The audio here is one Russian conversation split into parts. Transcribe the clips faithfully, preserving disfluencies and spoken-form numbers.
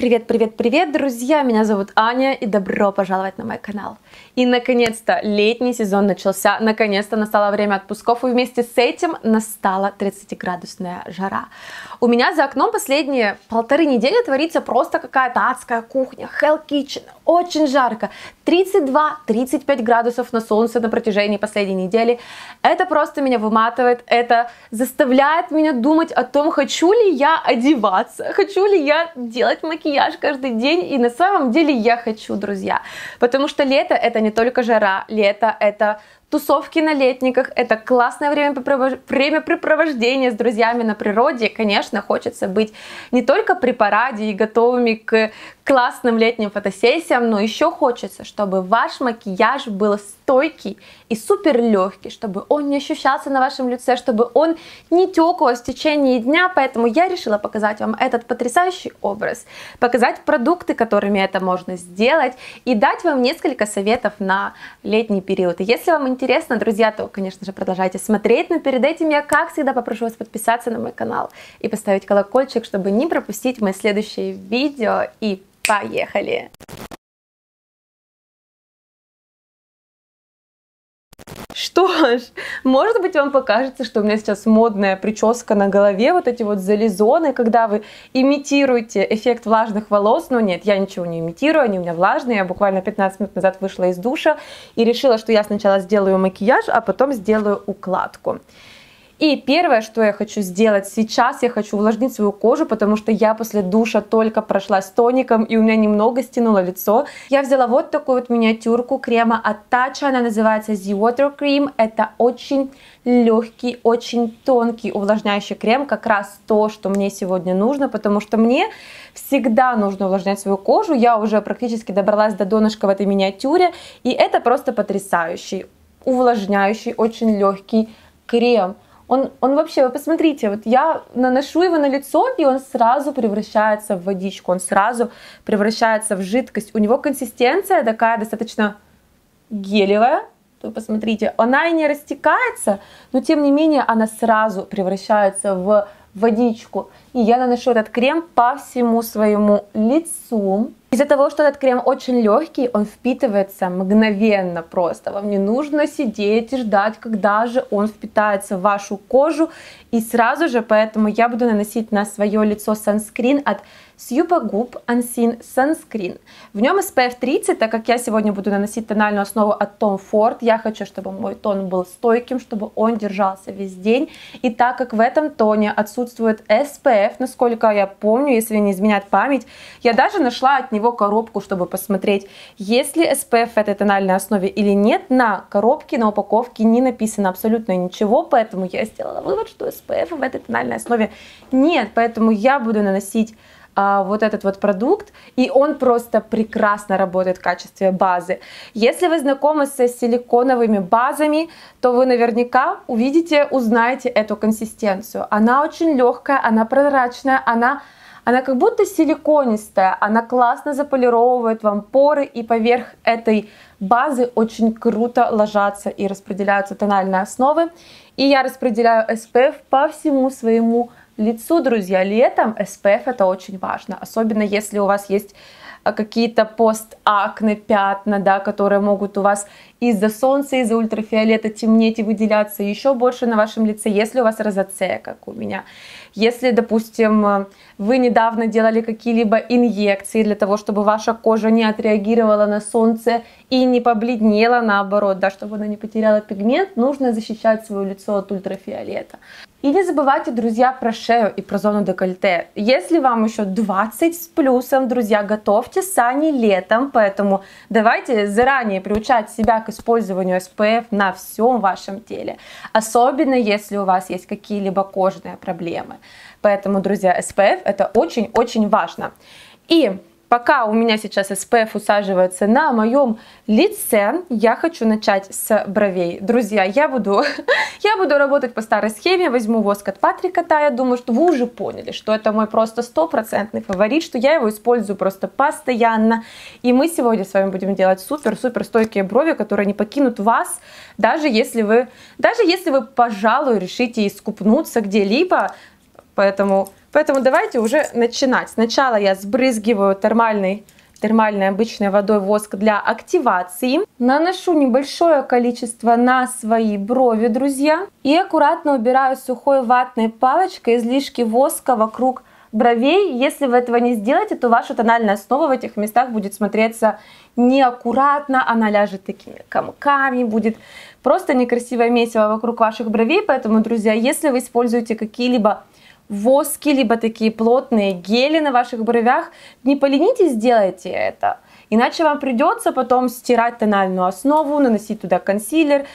Привет, привет, привет, друзья! Меня зовут Аня, и добро пожаловать на мой канал. И наконец-то летний сезон начался, наконец-то настало время отпусков, и вместе с этим настала тридцатиградусная жара. У меня за окном последние полторы недели творится просто какая-то адская кухня, hell kitchen, очень жарко, тридцать два — тридцать пять градусов на солнце на протяжении последней недели. Это просто меня выматывает, это заставляет меня думать о том, хочу ли я одеваться, хочу ли я делать макияж, макияж каждый день. И на самом деле я хочу, друзья, потому что лето — это не только жара, лето — это тусовки на летниках, это классное времяпрепровождение с друзьями на природе. Конечно, хочется быть не только при параде и готовыми к классным летним фотосессиям, но еще хочется, чтобы ваш макияж был стойкий и супер легкий, чтобы он не ощущался на вашем лице, чтобы он не тек у вас в течение дня. Поэтому я решила показать вам этот потрясающий образ, показать продукты, которыми это можно сделать, и дать вам несколько советов на летний период. Если вам интересно, Интересно, друзья, то, конечно же, продолжайте смотреть, но перед этим я, как всегда, попрошу вас подписаться на мой канал и поставить колокольчик, чтобы не пропустить мои следующие видео. И поехали! Что ж, может быть, вам покажется, что у меня сейчас модная прическа на голове, вот эти вот зализоны, когда вы имитируете эффект влажных волос. Но нет, я ничего не имитирую, они у меня влажные. Я буквально пятнадцать минут назад вышла из душа и решила, что я сначала сделаю макияж, а потом сделаю укладку. И первое, что я хочу сделать сейчас, я хочу увлажнить свою кожу, потому что я после душа только прошла с тоником, и у меня немного стянуло лицо. Я взяла вот такую вот миниатюрку крема от Tatcha, она называется The Water Cream. Это очень легкий, очень тонкий увлажняющий крем, как раз то, что мне сегодня нужно, потому что мне всегда нужно увлажнять свою кожу. Я уже практически добралась до донышка в этой миниатюре, и это просто потрясающий, увлажняющий, очень легкий крем. Он, он вообще, вы посмотрите, вот я наношу его на лицо, и он сразу превращается в водичку, он сразу превращается в жидкость. У него консистенция такая достаточно гелевая, вы посмотрите, она и не растекается, но тем не менее она сразу превращается в водичку. И я наношу этот крем по всему своему лицу. Из-за того, что этот крем очень легкий, он впитывается мгновенно просто. Вам не нужно сидеть и ждать, когда же он впитается в вашу кожу. И сразу же, поэтому я буду наносить на свое лицо санскрин от Supergoop Unseen Sunscreen. В нем эс пи эф тридцать, так как я сегодня буду наносить тональную основу от Tom Ford, я хочу, чтобы мой тон был стойким, чтобы он держался весь день. И так как в этом тоне отсутствует эс пи эф, насколько я помню, если не изменяет память, я даже нашла от него коробку, чтобы посмотреть, есть ли эс пи эф в этой тональной основе или нет. На коробке, на упаковке не написано абсолютно ничего, поэтому я сделала вывод, что эс пи эф в этой тональной основе нет. Поэтому я буду наносить вот этот вот продукт, и он просто прекрасно работает в качестве базы. Если вы знакомы с силиконовыми базами, то вы наверняка увидите, узнаете эту консистенцию. Она очень легкая, она прозрачная, она, она как будто силиконистая, она классно заполировывает вам поры, и поверх этой базы очень круто ложатся и распределяются тональные основы. И я распределяю эс пи эф по всему своему лицу, друзья. Летом эс пи эф это очень важно, особенно если у вас есть какие-то постакне пятна, да, которые могут у вас из-за солнца, из-за ультрафиолета темнеть и выделяться еще больше на вашем лице, если у вас розацея, как у меня. Если, допустим, вы недавно делали какие-либо инъекции для того, чтобы ваша кожа не отреагировала на солнце и не побледнела, наоборот, да, чтобы она не потеряла пигмент, нужно защищать свое лицо от ультрафиолета. И не забывайте, друзья, про шею и про зону декольте. Если вам еще двадцать с плюсом, друзья, готовьте сани летом, поэтому давайте заранее приучать себя к использованию эс пи эф на всем вашем теле, особенно если у вас есть какие-либо кожные проблемы. Поэтому, друзья, эс пи эф это очень-очень важно. И пока у меня сейчас эс пи эф усаживается на моем лице, я хочу начать с бровей. Друзья, я буду, я буду работать по старой схеме, возьму воск от Патрика Та, я думаю, что вы уже поняли, что это мой просто стопроцентный фаворит, что я его использую просто постоянно. И мы сегодня с вами будем делать супер-супер стойкие брови, которые не покинут вас, даже если вы, даже если вы, пожалуй, решите искупнуться где-либо. Поэтому Поэтому давайте уже начинать. Сначала я сбрызгиваю термальный, термальной обычной водой воск для активации. Наношу небольшое количество на свои брови, друзья. И аккуратно убираю сухой ватной палочкой излишки воска вокруг бровей. Если вы этого не сделаете, то ваша тональная основа в этих местах будет смотреться неаккуратно. Она ляжет такими комками, будет просто некрасивое месиво вокруг ваших бровей. Поэтому, друзья, если вы используете какие-либо воски, либо такие плотные гели на ваших бровях, не поленитесь, сделайте это. Иначе вам придется потом стирать тональную основу, наносить туда консилер.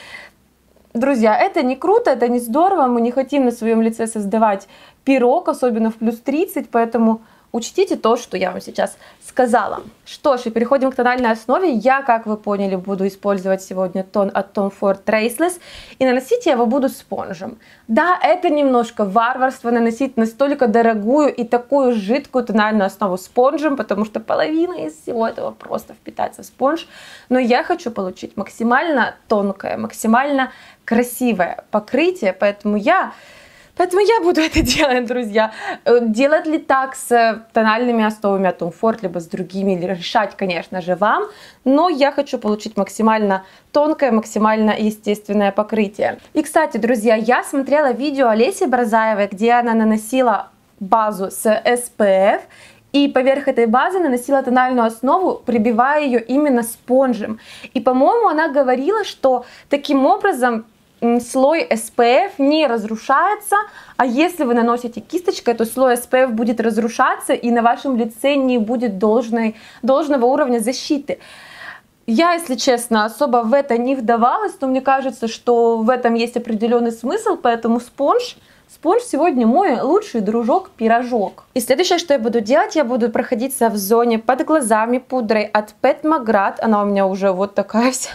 Друзья, это не круто, это не здорово, мы не хотим на своем лице создавать пирог, особенно в плюс тридцать, поэтому учтите то, что я вам сейчас сказала. Что ж, и переходим к тональной основе. Я, как вы поняли, буду использовать сегодня тон от Tom Ford Traceless. И наносить я его буду спонжем. Да, это немножко варварство наносить настолько дорогую и такую жидкую тональную основу спонжем, потому что половина из всего этого просто впитается в спонж. Но я хочу получить максимально тонкое, максимально красивое покрытие, поэтому я... Поэтому я буду это делать, друзья. Делать ли так с тональными основами от Tom Ford, либо с другими, или решать, конечно же, вам. Но я хочу получить максимально тонкое, максимально естественное покрытие. И, кстати, друзья, я смотрела видео Олеси Брозаевой, где она наносила базу с эс пэ эф. И поверх этой базы наносила тональную основу, прибивая ее именно спонжем. И, по-моему, она говорила, что таким образом... слой эс пэ эф не разрушается, а если вы наносите кисточкой, то слой эс пэ эф будет разрушаться и на вашем лице не будет должной, должного уровня защиты. Я, если честно, особо в это не вдавалась, но мне кажется, что в этом есть определенный смысл, поэтому спонж... Спонж сегодня мой лучший дружок-пирожок. И следующее, что я буду делать, я буду проходиться в зоне под глазами пудрой от Pat McGrath. Она у меня уже вот такая вся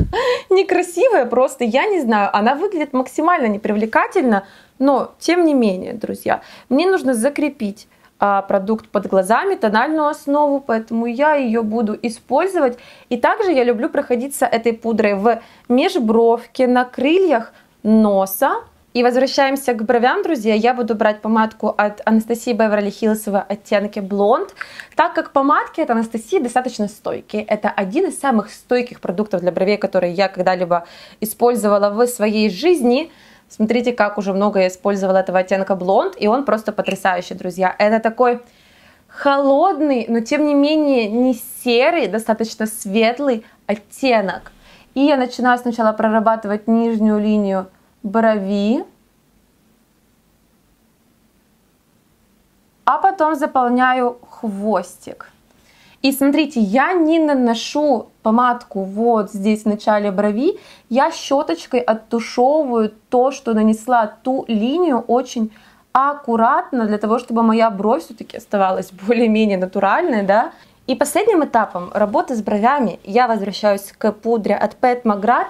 некрасивая, просто я не знаю. Она выглядит максимально непривлекательно, но тем не менее, друзья, мне нужно закрепить а, продукт под глазами, тональную основу, поэтому я ее буду использовать. И также я люблю проходиться этой пудрой в межбровке, на крыльях носа. И возвращаемся к бровям, друзья. Я буду брать помадку от Anastasia Beverly Hills в оттенке блонд. Так как помадки от Anastasia достаточно стойкие. Это один из самых стойких продуктов для бровей, которые я когда-либо использовала в своей жизни. Смотрите, как уже много я использовала этого оттенка блонд. И он просто потрясающий, друзья. Это такой холодный, но тем не менее не серый, достаточно светлый оттенок. И я начинаю сначала прорабатывать нижнюю линию брови, а потом заполняю хвостик. И смотрите, я не наношу помадку вот здесь в начале брови, я щеточкой оттушевываю то, что нанесла ту линию, очень аккуратно, для того, чтобы моя бровь все-таки оставалась более-менее натуральной, да. И последним этапом работы с бровями я возвращаюсь к пудре от Pat McGrath.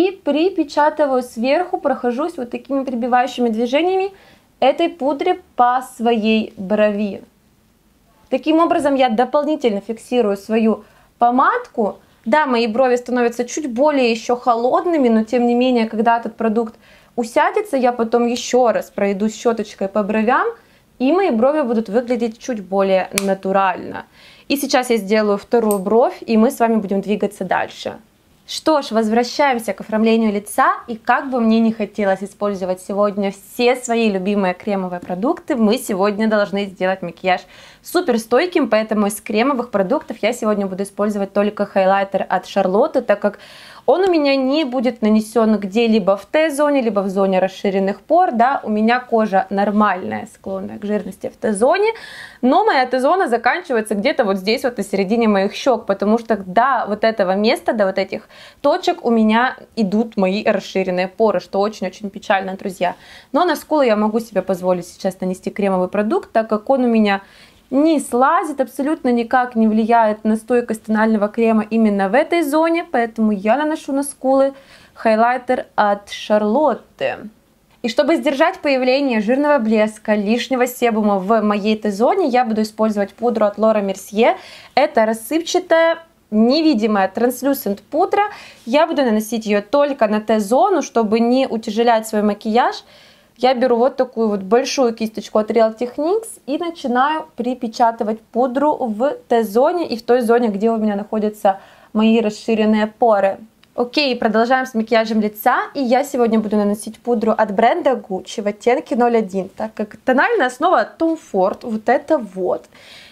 И припечатываю сверху, прохожусь вот такими прибивающими движениями этой пудры по своей брови. Таким образом я дополнительно фиксирую свою помадку. Да, мои брови становятся чуть более еще холодными, но тем не менее, когда этот продукт усядется, я потом еще раз пройду щеточкой по бровям, и мои брови будут выглядеть чуть более натурально. И сейчас я сделаю вторую бровь, и мы с вами будем двигаться дальше. Что ж, возвращаемся к оформлению лица, и как бы мне не хотелось использовать сегодня все свои любимые кремовые продукты, мы сегодня должны сделать макияж супер стойким, поэтому из кремовых продуктов я сегодня буду использовать только хайлайтер от Шарлотты, так как он у меня не будет нанесен где-либо в Т-зоне, либо в зоне расширенных пор, да, у меня кожа нормальная, склонная к жирности в Т-зоне, но моя Т-зона заканчивается где-то вот здесь, вот на середине моих щек, потому что до вот этого места, до вот этих точек у меня идут мои расширенные поры, что очень-очень печально, друзья. Но на скулы я могу себе позволить сейчас нанести кремовый продукт, так как он у меня... не слазит, абсолютно никак не влияет на стойкость тонального крема именно в этой зоне, поэтому я наношу на скулы хайлайтер от Шарлотты. И чтобы сдержать появление жирного блеска, лишнего себума в моей Т-зоне, я буду использовать пудру от Laura Mercier. Это рассыпчатая, невидимая Translucent пудра. Я буду наносить ее только на Т-зону, чтобы не утяжелять свой макияж. я беру вот такую вот большую кисточку от Real Techniques и начинаю припечатывать пудру в Т-зоне и в той зоне, где у меня находятся мои расширенные поры. Окей, продолжаем с макияжем лица, и я сегодня буду наносить пудру от бренда Gucci в отенке ноль один, так как тональная основа Tom Ford, вот это вот,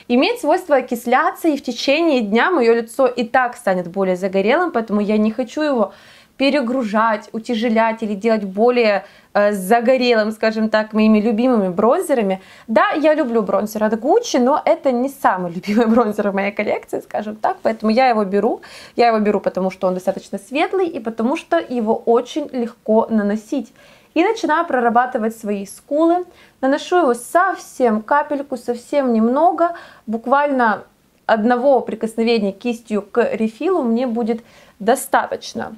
имеет свойство окисляться, и в течение дня мое лицо и так станет более загорелым, поэтому я не хочу его перегружать, утяжелять или делать более э, загорелым, скажем так, моими любимыми бронзерами. Да, я люблю бронзер от Gucci, но это не самый любимый бронзер в моей коллекции, скажем так, поэтому я его беру. Я его беру, потому что он достаточно светлый и потому что его очень легко наносить. И начинаю прорабатывать свои скулы. Наношу его совсем капельку, совсем немного. Буквально одного прикосновения кистью к рефилу мне будет достаточно.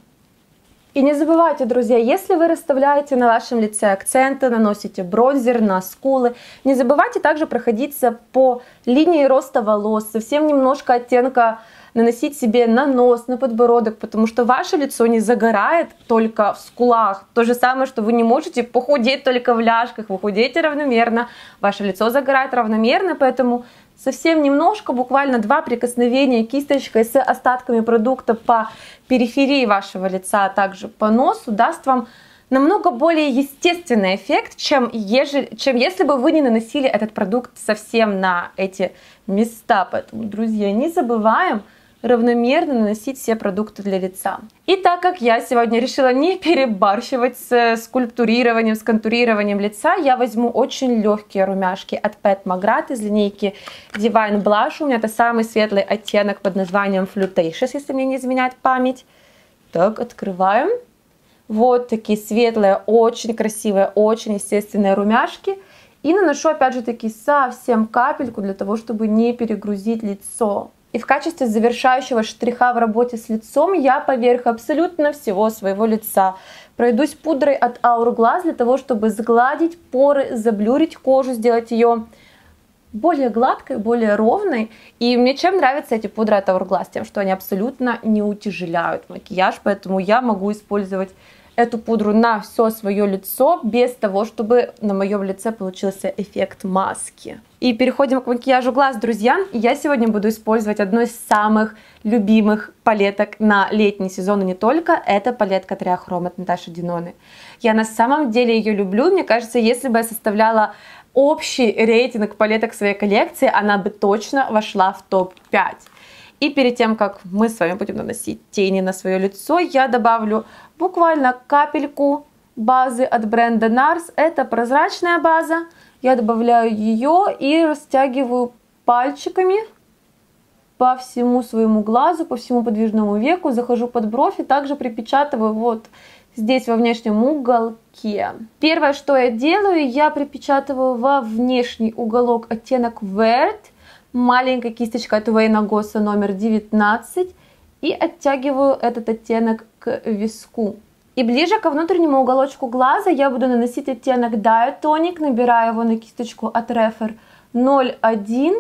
И не забывайте, друзья, если вы расставляете на вашем лице акценты, наносите бронзер на скулы, не забывайте также проходиться по линии роста волос, совсем немножко оттенка наносить себе на нос, на подбородок, потому что ваше лицо не загорает только в скулах. То же самое, что вы не можете похудеть только в ляжках, вы худеете равномерно, ваше лицо загорает равномерно, поэтому совсем немножко, буквально два прикосновения кисточкой с остатками продукта по периферии вашего лица, а также по носу, даст вам намного более естественный эффект, чем, ежели, чем если бы вы не наносили этот продукт совсем на эти места. Поэтому, друзья, не забываем равномерно наносить все продукты для лица. И так как я сегодня решила не перебарщивать с скульптурированием, с контурированием лица, я возьму очень легкие румяшки от Pat McGrath из линейки Divine Blush. У меня это самый светлый оттенок под названием Flirtatious, если мне не изменяет память. Так, открываем. Вот такие светлые, очень красивые, очень естественные румяшки. И наношу, опять же таки, совсем капельку для того, чтобы не перегрузить лицо. И в качестве завершающего штриха в работе с лицом я поверх абсолютно всего своего лица пройдусь пудрой от Hourglass для того, чтобы сгладить поры, заблюрить кожу, сделать ее более гладкой, более ровной. И мне чем нравятся эти пудры от Hourglass? Тем, что они абсолютно не утяжеляют макияж, поэтому я могу использовать эту пудру на все свое лицо, без того, чтобы на моем лице получился эффект маски. И переходим к макияжу глаз, друзья. Я сегодня буду использовать одну из самых любимых палеток на летний сезон, и не только. Это палетка Триохром от Наташи Диноны. Я на самом деле ее люблю. Мне кажется, если бы я составляла общий рейтинг палеток своей коллекции, она бы точно вошла в топ пять. И перед тем, как мы с вами будем наносить тени на свое лицо, я добавлю буквально капельку базы от бренда нарс. Это прозрачная база. Я добавляю ее и растягиваю пальчиками по всему своему глазу, по всему подвижному веку. Захожу под бровь и также припечатываю вот здесь во внешнем уголке. Первое, что я делаю, я припечатываю во внешний уголок оттенок Vert. Маленькая кисточка от Wayne Goss номер девятнадцать. И оттягиваю этот оттенок к виску. И ближе ко внутреннему уголочку глаза я буду наносить оттенок Diatonic. Набираю его на кисточку от Refer ноль один.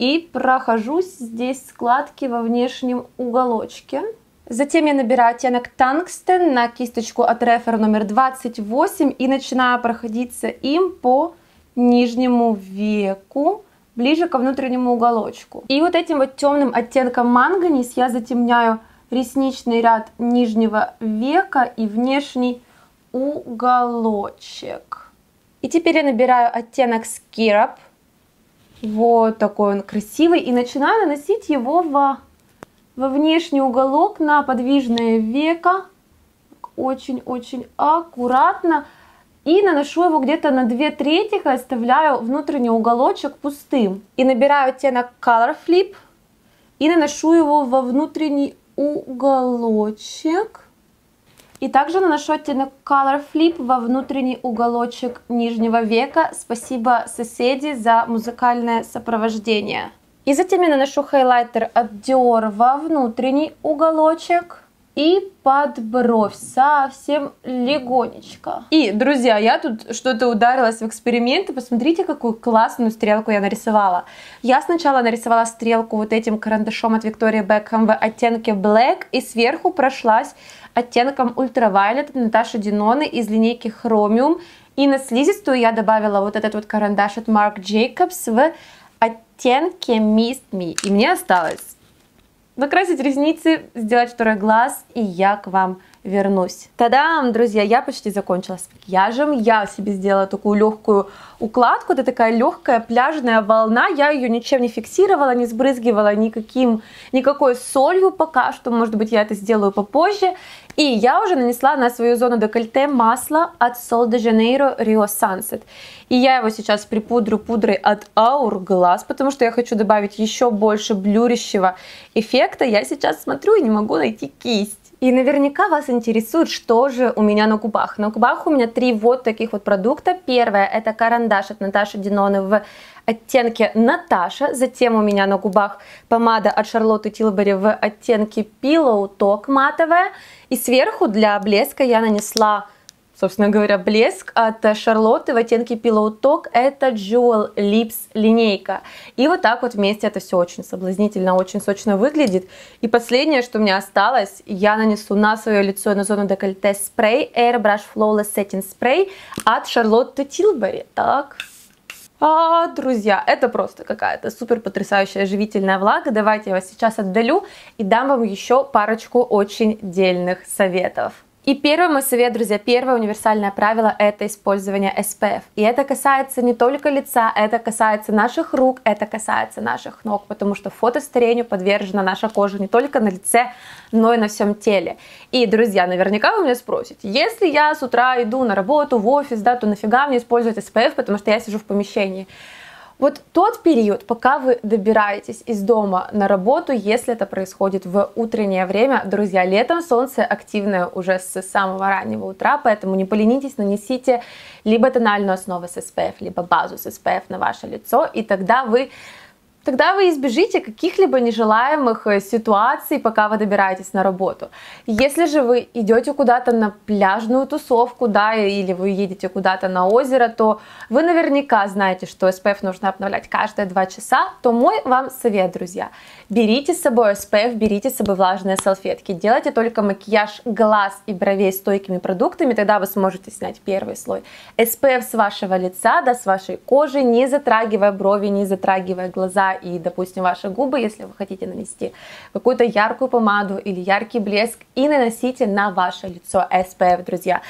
И прохожусь здесь складки во внешнем уголочке. Затем я набираю оттенок Tungsten на кисточку от Refer номер двадцать восемь. И начинаю проходиться им по нижнему веку, ближе ко внутреннему уголочку. И вот этим вот темным оттенком Манганис я затемняю ресничный ряд нижнего века и внешний уголочек. И теперь я набираю оттенок Skirab. Вот такой он красивый. И начинаю наносить его во, во внешний уголок на подвижное веко. Очень-очень аккуратно. И наношу его где-то на две трети, оставляю внутренний уголочек пустым. И набираю оттенок Color Flip и наношу его во внутренний уголочек. И также наношу оттенок Color Flip во внутренний уголочек нижнего века. Спасибо, соседи, за музыкальное сопровождение. И затем я наношу хайлайтер от Dior во внутренний уголочек. И под бровь совсем легонечко. И, друзья, я тут что-то ударилась в эксперименты. Посмотрите, какую классную стрелку я нарисовала. Я сначала нарисовала стрелку вот этим карандашом от Виктории Бекхэм в оттенке Black. И сверху прошлась оттенком Ultraviolet Наташи Диноны из линейки Chromium. И на слизистую я добавила вот этот вот карандаш от Marc Jacobs в оттенке Mist Me. И мне осталось накрасить ресницы, сделать второй глаз, и я к вам вернусь. Та-дам, друзья, я почти закончила с макияжем. Я себе сделала такую легкую укладку. Это такая легкая пляжная волна. Я ее ничем не фиксировала, не сбрызгивала никаким, никакой солью пока что. Может быть, я это сделаю попозже. И я уже нанесла на свою зону декольте масло от Sol de Janeiro Rio Sunset. И я его сейчас припудрю пудрой от Hourglass, потому что я хочу добавить еще больше блюрящего эффекта. Я сейчас смотрю и не могу найти кисть. И наверняка вас интересует, что же у меня на губах. На губах у меня три вот таких вот продукта. Первое — это карандаш от Наташи Диноны в оттенке Наташа. Затем у меня на губах помада от Charlotte Tilbury в оттенке Pillow Talk матовая. И сверху для блеска я нанесла, собственно говоря, блеск от Charlotte в оттенке Pillow Talk. Это Jewel Lips линейка. И вот так вот вместе это все очень соблазнительно, очень сочно выглядит. И последнее, что у меня осталось, я нанесу на свое лицо, на зону декольте, спрей Airbrush Flawless Setting Spray от Charlotte Tilbury. Так. А, друзья, это просто какая-то супер потрясающая живительная влага. Давайте я вас сейчас отдалю и дам вам еще парочку очень дельных советов. И первый мой совет, друзья, первое универсальное правило — это использование эс пэ эф. И это касается не только лица, это касается наших рук, это касается наших ног, потому что фотостарению подвержена наша кожа не только на лице, но и на всем теле. И, друзья, наверняка вы меня спросите, если я с утра иду на работу, в офис, да, то нафига мне использовать эс пэ эф, потому что я сижу в помещении. Вот тот период, пока вы добираетесь из дома на работу, если это происходит в утреннее время, друзья, летом солнце активное уже с самого раннего утра, поэтому не поленитесь, нанесите либо тональную основу с эс пэ эф, либо базу с эс пэ эф на ваше лицо, и тогда вы... тогда вы избежите каких-либо нежелаемых ситуаций, пока вы добираетесь на работу. Если же вы идете куда-то на пляжную тусовку, да, или вы едете куда-то на озеро, то вы наверняка знаете, что эс пэ эф нужно обновлять каждые два часа, то мой вам совет, друзья, берите с собой эс пэ эф, берите с собой влажные салфетки, делайте только макияж глаз и бровей стойкими продуктами, тогда вы сможете снять первый слой эс пэ эф с вашего лица, да, с вашей кожи, не затрагивая брови, не затрагивая глаза и, допустим, ваши губы, если вы хотите нанести какую-то яркую помаду или яркий блеск, и наносите на ваше лицо эс пэ эф, друзья.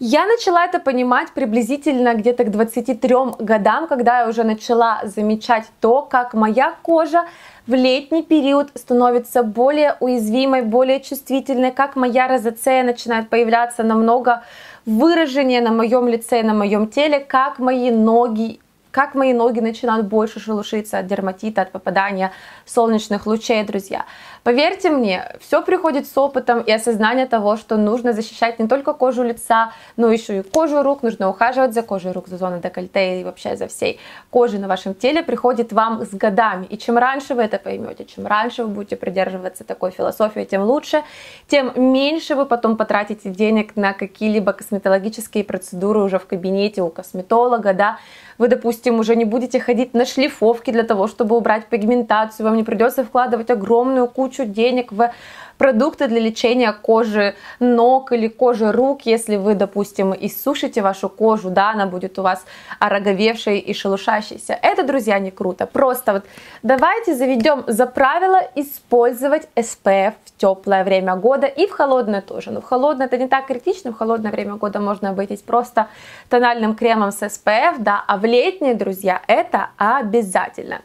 Я начала это понимать приблизительно где-то к двадцати трём годам, когда я уже начала замечать то, как моя кожа в летний период становится более уязвимой, более чувствительной, как моя розацея начинает появляться намного выраженнее на моем лице и на моем теле, как мои ноги как мои ноги начинают больше шелушиться от дерматита, от попадания солнечных лучей, друзья. Поверьте мне, все приходит с опытом и осознание того, что нужно защищать не только кожу лица, но еще и кожу рук, нужно ухаживать за кожей рук, за зоной декольте и вообще за всей кожей на вашем теле, приходит вам с годами. И чем раньше вы это поймете, чем раньше вы будете придерживаться такой философии, тем лучше, тем меньше вы потом потратите денег на какие-либо косметологические процедуры уже в кабинете у косметолога, да, вы, допустим, уже не будете ходить на шлифовки для того, чтобы убрать пигментацию, вам не придется вкладывать огромную кучу денег в продукты для лечения кожи ног или кожи рук, если вы, допустим, иссушите вашу кожу, да, она будет у вас ороговевшей и шелушащейся. Это, друзья, не круто. Просто вот давайте заведем за правило использовать эс пэ эф в теплое время года и в холодное тоже. Но в холодное это не так критично, в холодное время года можно обойтись просто тональным кремом с эс пэ эф, да, а в летнее, друзья, это обязательно.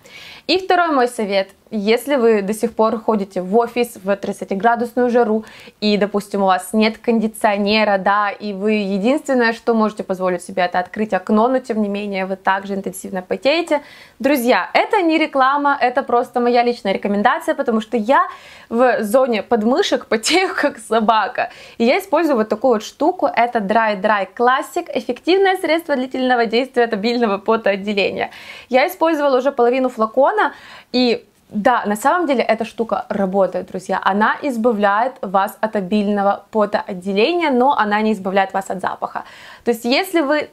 И второй мой совет. Если вы до сих пор ходите в офис в тридцатиградусную жару и, допустим, у вас нет кондиционера, да, и вы единственное, что можете позволить себе, это открыть окно, но тем не менее вы также интенсивно потеете. Друзья, это не реклама, это просто моя личная рекомендация, потому что я в зоне подмышек потею как собака. И я использую вот такую вот штуку, это Dry Dry Classic, эффективное средство длительного действия от обильного потоотделения. Я использовала уже половину флакона и... да, на самом деле эта штука работает, друзья, она избавляет вас от обильного потоотделения, но она не избавляет вас от запаха. То есть если вы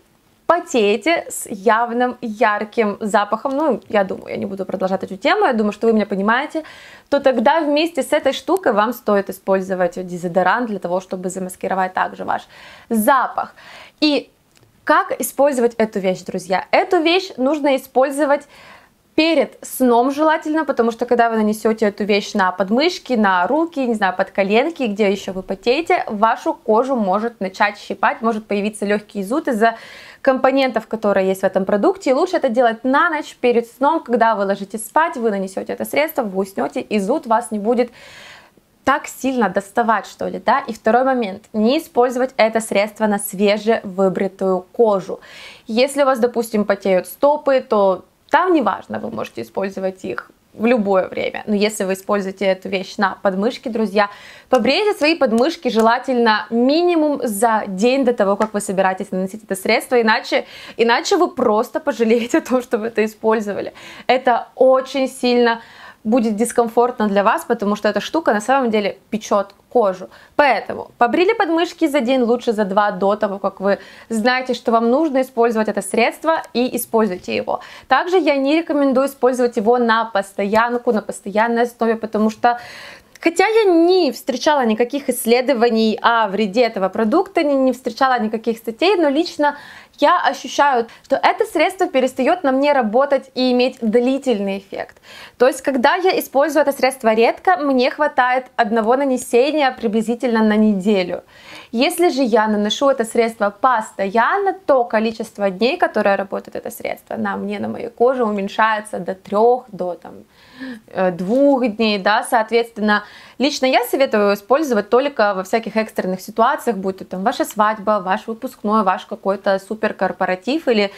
потеете с явным ярким запахом, ну, я думаю, я не буду продолжать эту тему, я думаю, что вы меня понимаете, то тогда вместе с этой штукой вам стоит использовать дезодорант для того, чтобы замаскировать также ваш запах. И Как использовать эту вещь, друзья? Эту вещь нужно использовать перед сном желательно, потому что когда вы нанесете эту вещь на подмышки, на руки, не знаю, под коленки, где еще вы потеете, вашу кожу может начать щипать, может появиться легкий зуд из-за компонентов, которые есть в этом продукте. И лучше это делать на ночь перед сном, когда вы ложитесь спать, вы нанесете это средство, вы уснете, и зуд вас не будет так сильно доставать, что ли, да? И второй момент, не использовать это средство на свежевыбритую кожу. Если у вас, допустим, потеют стопы, то там неважно, вы можете использовать их в любое время. Но если вы используете эту вещь на подмышки, друзья, побрейте свои подмышки желательно минимум за день до того, как вы собираетесь наносить это средство, иначе, иначе вы просто пожалеете о том, что вы это использовали. Это очень сильно будет дискомфортно для вас, потому что эта штука на самом деле печет кожу. Поэтому побрили подмышки за день, лучше за два до того, как вы знаете, что вам нужно использовать это средство, и используйте его. Также я не рекомендую использовать его на постоянку, на постоянной основе, потому что хотя я не встречала никаких исследований о вреде этого продукта, не встречала никаких статей, но лично я ощущаю, что это средство перестает на мне работать и иметь длительный эффект. То есть, когда я использую это средство редко, мне хватает одного нанесения приблизительно на неделю. Если же я наношу это средство постоянно, то количество дней, которое работает это средство на мне, на моей коже, уменьшается до трех, до там... двух дней, да, соответственно, лично я советую использовать только во всяких экстренных ситуациях, будь то там ваша свадьба, ваш выпускной, ваш какой-то суперкорпоратив, или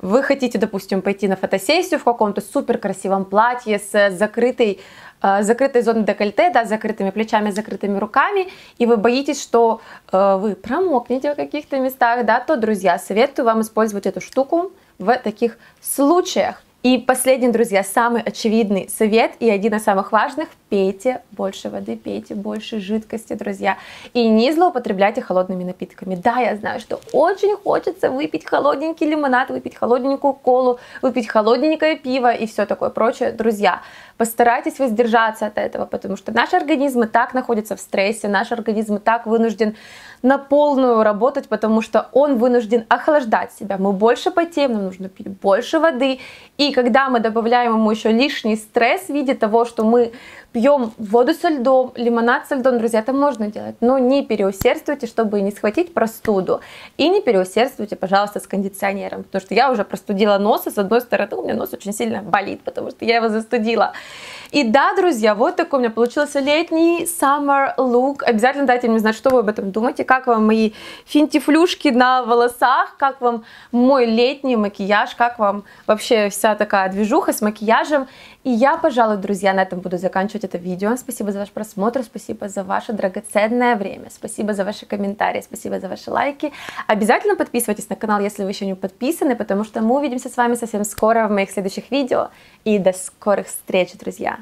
вы хотите, допустим, пойти на фотосессию в каком-то суперкрасивом платье с закрытой, э, закрытой зоной декольте, да, с закрытыми плечами, с закрытыми руками, и вы боитесь, что э, вы промокнете в каких-то местах, да, то, друзья, советую вам использовать эту штуку в таких случаях. И последний, друзья, самый очевидный совет и один из самых важных – пейте больше воды, пейте больше жидкости, друзья. И не злоупотребляйте холодными напитками. Да, я знаю, что очень хочется выпить холодненький лимонад, выпить холодненькую колу, выпить холодненькое пиво и все такое прочее. Друзья, постарайтесь воздержаться от этого, потому что наш организм и так находится в стрессе, наш организм и так вынужден на полную работать, потому что он вынужден охлаждать себя. Мы больше потеем, нам нужно пить больше воды. И когда мы добавляем ему еще лишний стресс в виде того, что мы пьем воду со льдом, лимонад со льдом, друзья, это можно делать, но не переусердствуйте, чтобы не схватить простуду. И не переусердствуйте, пожалуйста, с кондиционером, потому что я уже простудила нос, и с одной стороны у меня нос очень сильно болит, потому что я его застудила. И да, друзья, вот такой у меня получился летний summer look. Обязательно дайте мне знать, что вы об этом думаете, как вам мои финтифлюшки на волосах, как вам мой летний макияж, как вам вообще вся такая движуха с макияжем. И я, пожалуй, друзья, на этом буду заканчивать это видео. Спасибо за ваш просмотр, спасибо за ваше драгоценное время, спасибо за ваши комментарии, спасибо за ваши лайки. Обязательно подписывайтесь на канал, если вы еще не подписаны, потому что мы увидимся с вами совсем скоро в моих следующих видео. И до скорых встреч, друзья!